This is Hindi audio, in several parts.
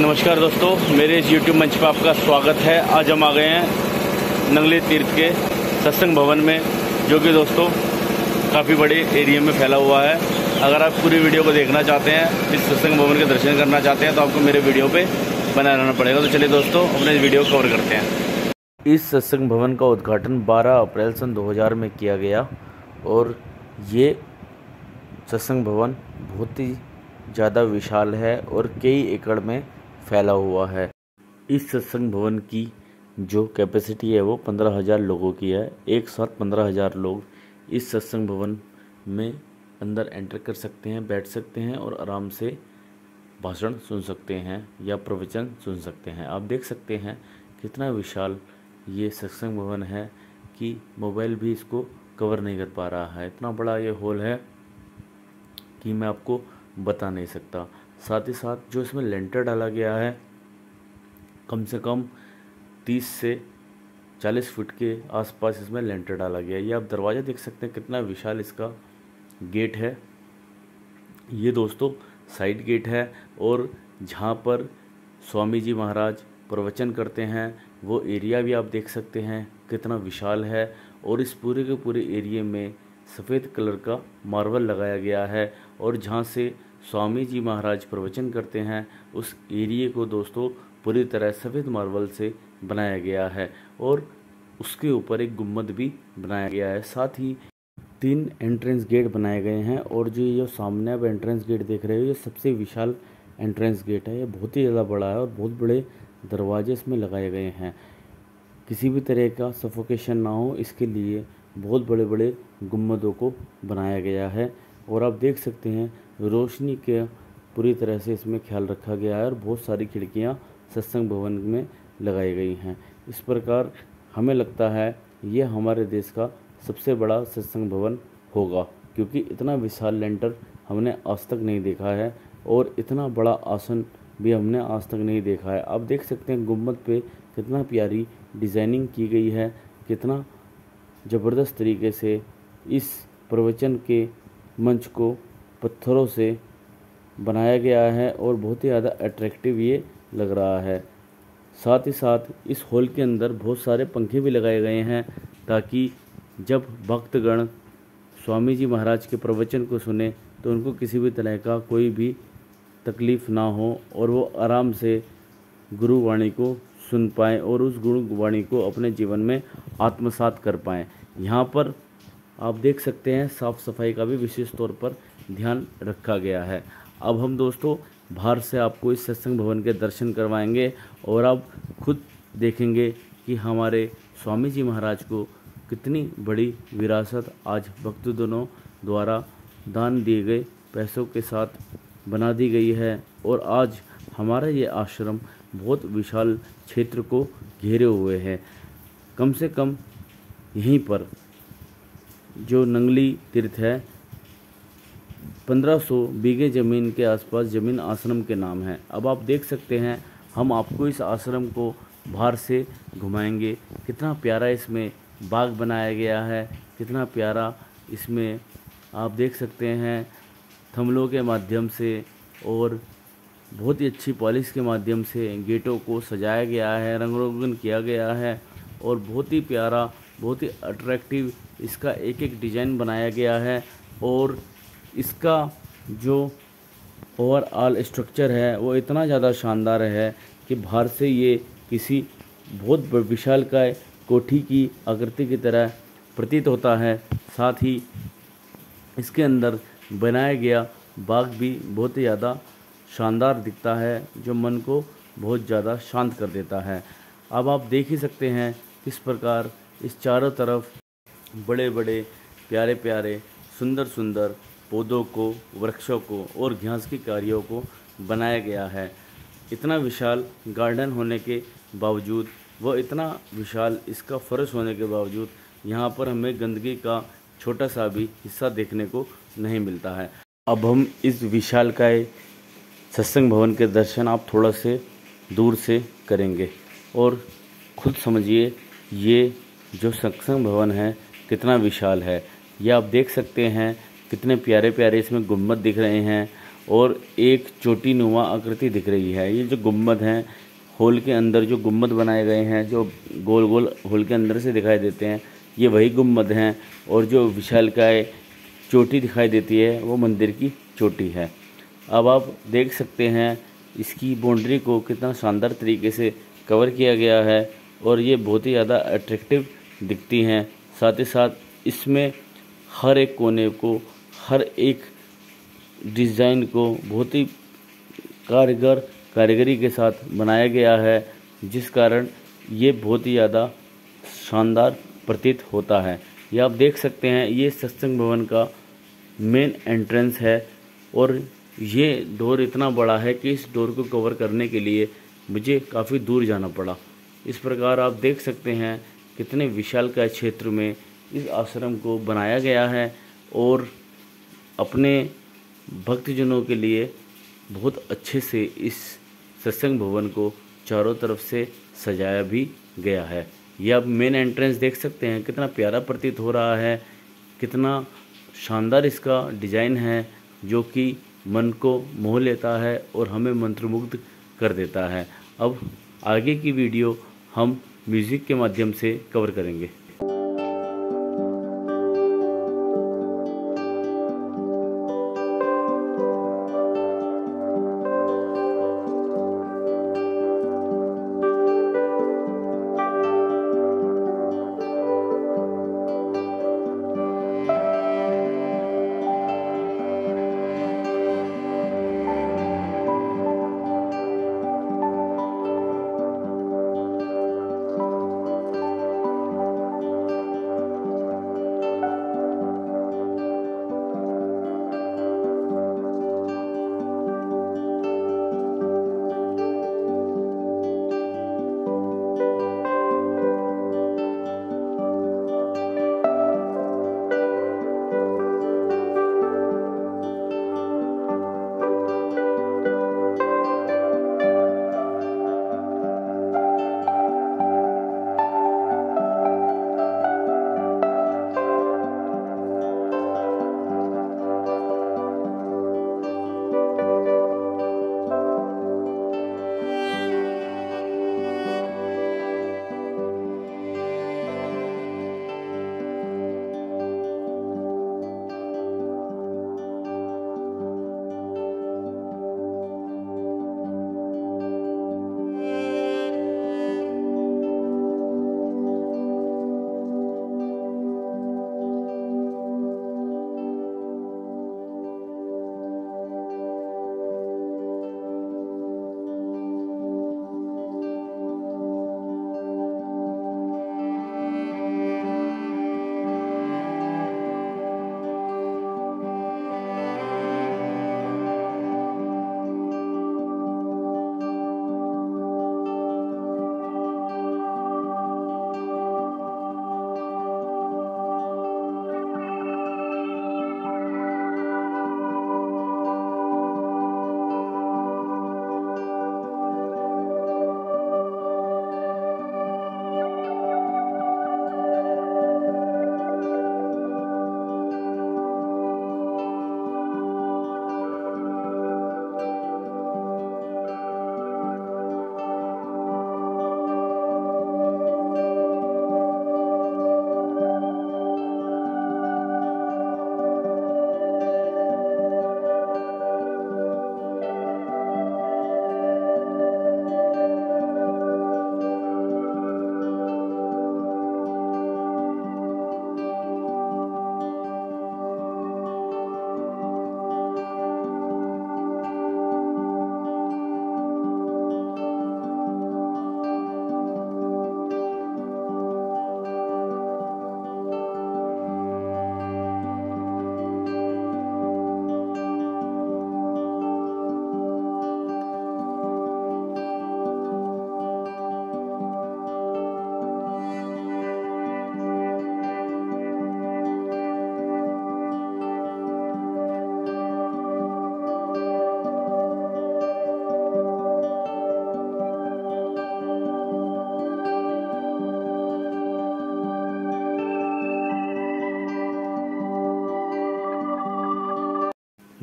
नमस्कार दोस्तों, मेरे इस YouTube मंच पर आपका स्वागत है। आज हम आ गए हैं नंगली तीर्थ के सत्संग भवन में, जो कि दोस्तों काफ़ी बड़े एरिया में फैला हुआ है। अगर आप पूरी वीडियो को देखना चाहते हैं, इस सत्संग भवन के दर्शन करना चाहते हैं, तो आपको मेरे वीडियो पे बना रहना पड़ेगा। तो चलिए दोस्तों, अपने इस वीडियो को कवर करते हैं। इस सत्संग भवन का उद्घाटन 12 अप्रैल सन 2000 में किया गया और ये सत्संग भवन बहुत ही ज़्यादा विशाल है और कई एकड़ में फैला हुआ है। इस सत्संग भवन की जो कैपेसिटी है वो 15,000 लोगों की है। एक साथ 15,000 लोग इस सत्संग भवन में अंदर एंटर कर सकते हैं, बैठ सकते हैं और आराम से भाषण सुन सकते हैं या प्रवचन सुन सकते हैं। आप देख सकते हैं कितना विशाल ये सत्संग भवन है कि मोबाइल भी इसको कवर नहीं कर पा रहा है। इतना बड़ा ये हॉल है कि मैं आपको बता नहीं सकता। साथ ही साथ जो इसमें लेंटर डाला गया है, कम से कम 30 से 40 फीट के आसपास इसमें लेंटर डाला गया है। ये आप दरवाज़ा देख सकते हैं, कितना विशाल इसका गेट है। ये दोस्तों साइड गेट है और जहाँ पर स्वामी जी महाराज प्रवचन करते हैं वो एरिया भी आप देख सकते हैं कितना विशाल है। और इस पूरे के पूरे एरिए में सफ़ेद कलर का मार्बल लगाया गया है और जहाँ से स्वामी जी महाराज प्रवचन करते हैं उस एरिए को दोस्तों पूरी तरह सफ़ेद मार्बल से बनाया गया है और उसके ऊपर एक गुम्बद भी बनाया गया है। साथ ही 3 एंट्रेंस गेट बनाए गए हैं और जो ये सामने आप एंट्रेंस गेट देख रहे हो, ये सबसे विशाल एंट्रेंस गेट है। ये बहुत ही ज़्यादा बड़ा है और बहुत बड़े दरवाजे इसमें लगाए गए हैं। किसी भी तरह का सफोकेशन ना हो, इसके लिए बहुत बड़े बड़े गुम्बदों को बनाया गया है। और आप देख सकते हैं रोशनी के पूरी तरह से इसमें ख्याल रखा गया है और बहुत सारी खिड़कियां सत्संग भवन में लगाई गई हैं। इस प्रकार हमें लगता है ये हमारे देश का सबसे बड़ा सत्संग भवन होगा, क्योंकि इतना विशाल लेंटर हमने आज तक नहीं देखा है और इतना बड़ा आसन भी हमने आज तक नहीं देखा है। आप देख सकते हैं गुम्बद पे कितना प्यारी डिज़ाइनिंग की गई है, कितना ज़बरदस्त तरीके से इस प्रवचन के मंच को पत्थरों से बनाया गया है और बहुत ही ज़्यादा अट्रैक्टिव ये लग रहा है। साथ ही साथ इस हॉल के अंदर बहुत सारे पंखे भी लगाए गए हैं ताकि जब भक्तगण स्वामी जी महाराज के प्रवचन को सुने तो उनको किसी भी तरह का कोई भी तकलीफ़ ना हो और वो आराम से गुरुवाणी को सुन पाएँ और उस गुरुवाणी को अपने जीवन में आत्मसात कर पाएँ। यहाँ पर आप देख सकते हैं साफ़ सफाई का भी विशेष तौर पर ध्यान रखा गया है। अब हम दोस्तों बाहर से आपको इस सत्संग भवन के दर्शन करवाएंगे और आप खुद देखेंगे कि हमारे स्वामी जी महाराज को कितनी बड़ी विरासत आज भक्तजनों द्वारा दान दिए गए पैसों के साथ बना दी गई है। और आज हमारा ये आश्रम बहुत विशाल क्षेत्र को घेरे हुए हैं। कम से कम यहीं पर जो नंगली तीर्थ है, 1500 बीघे ज़मीन के आसपास ज़मीन आश्रम के नाम है। अब आप देख सकते हैं हम आपको इस आश्रम को बाहर से घुमाएंगे। कितना प्यारा इसमें बाग बनाया गया है, कितना प्यारा इसमें आप देख सकते हैं थम्लों के माध्यम से और बहुत ही अच्छी पॉलिश के माध्यम से गेटों को सजाया गया है, रंग रोगन किया गया है और बहुत ही प्यारा, बहुत ही अट्रैक्टिव इसका एक एक डिज़ाइन बनाया गया है। और इसका जो ओवरऑल स्ट्रक्चर है वो इतना ज़्यादा शानदार है कि बाहर से ये किसी बहुत विशालकाय कोठी की आकृति की तरह प्रतीत होता है। साथ ही इसके अंदर बनाया गया बाग भी बहुत ही ज़्यादा शानदार दिखता है, जो मन को बहुत ज़्यादा शांत कर देता है। अब आप देख ही सकते हैं किस प्रकार इस चारों तरफ बड़े बड़े प्यारे प्यारे सुंदर सुंदर पौधों को, वृक्षों को और घास की क्यारियों को बनाया गया है। इतना विशाल गार्डन होने के बावजूद, वो इतना विशाल इसका फर्श होने के बावजूद यहाँ पर हमें गंदगी का छोटा सा भी हिस्सा देखने को नहीं मिलता है। अब हम इस विशालकाय सत्संग भवन के दर्शन आप थोड़ा से दूर से करेंगे और खुद समझिए ये जो सत्संग भवन है कितना विशाल है। ये आप देख सकते हैं कितने प्यारे प्यारे इसमें गुम्बद दिख रहे हैं और एक चोटी नुमा आकृति दिख रही है। ये जो गुम्बद हैं, होल के अंदर जो गुम्बद बनाए गए हैं, जो गोल गोल होल के अंदर से दिखाई देते हैं, ये वही गुम्बद हैं। और जो विशालकाय चोटी दिखाई देती है वो मंदिर की चोटी है। अब आप देख सकते हैं इसकी बाउंड्री को कितना शानदार तरीके से कवर किया गया है और ये बहुत ही ज़्यादा अट्रैक्टिव दिखती हैं। साथ ही साथ इसमें हर एक कोने को, हर एक डिज़ाइन को बहुत ही कारीगरी के साथ बनाया गया है, जिस कारण ये बहुत ही ज़्यादा शानदार प्रतीत होता है। ये आप देख सकते हैं, ये सत्संग भवन का मेन एंट्रेंस है और ये डोर इतना बड़ा है कि इस डोर को कवर करने के लिए मुझे काफ़ी दूर जाना पड़ा। इस प्रकार आप देख सकते हैं कितने विशालकाय क्षेत्र में इस आश्रम को बनाया गया है और अपने भक्तजनों के लिए बहुत अच्छे से इस सत्संग भवन को चारों तरफ से सजाया भी गया है। यह आप मेन एंट्रेंस देख सकते हैं, कितना प्यारा प्रतीत हो रहा है, कितना शानदार इसका डिज़ाइन है जो कि मन को मोह लेता है और हमें मंत्रमुग्ध कर देता है। अब आगे की वीडियो हम म्यूज़िक के माध्यम से कवर करेंगे।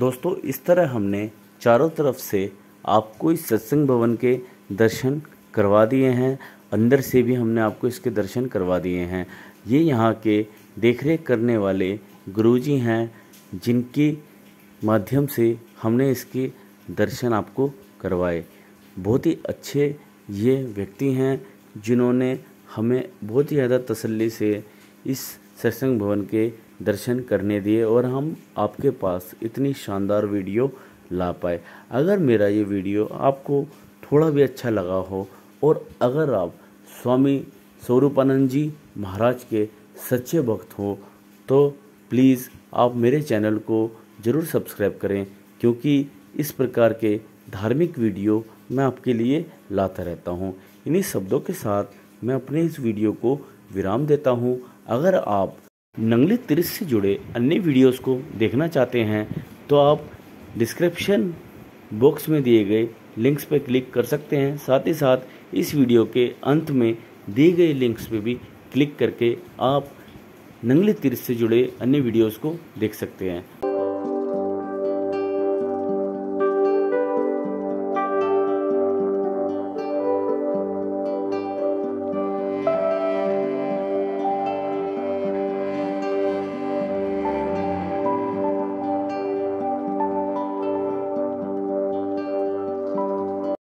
दोस्तों, इस तरह हमने चारों तरफ से आपको इस सत्संग भवन के दर्शन करवा दिए हैं। अंदर से भी हमने आपको इसके दर्शन करवा दिए हैं। ये यहाँ के देखरेख करने वाले गुरुजी हैं, जिनके माध्यम से हमने इसके दर्शन आपको करवाए। बहुत ही अच्छे ये व्यक्ति हैं, जिन्होंने हमें बहुत ही ज़्यादा तसल्ली से इस सत्संग भवन के दर्शन करने दिए और हम आपके पास इतनी शानदार वीडियो ला पाए। अगर मेरा ये वीडियो आपको थोड़ा भी अच्छा लगा हो और अगर आप स्वामी स्वरूपानंद जी महाराज के सच्चे भक्त हो तो प्लीज़ आप मेरे चैनल को ज़रूर सब्सक्राइब करें, क्योंकि इस प्रकार के धार्मिक वीडियो मैं आपके लिए लाता रहता हूं। इन्हीं शब्दों के साथ मैं अपने इस वीडियो को विराम देता हूं। अगर आप नंगली तीर्थ से जुड़े अन्य वीडियोस को देखना चाहते हैं तो आप डिस्क्रिप्शन बॉक्स में दिए गए लिंक्स पर क्लिक कर सकते हैं। साथ ही साथ इस वीडियो के अंत में दिए गए लिंक्स पर भी क्लिक करके आप नंगली तीर्थ से जुड़े अन्य वीडियोस को देख सकते हैं।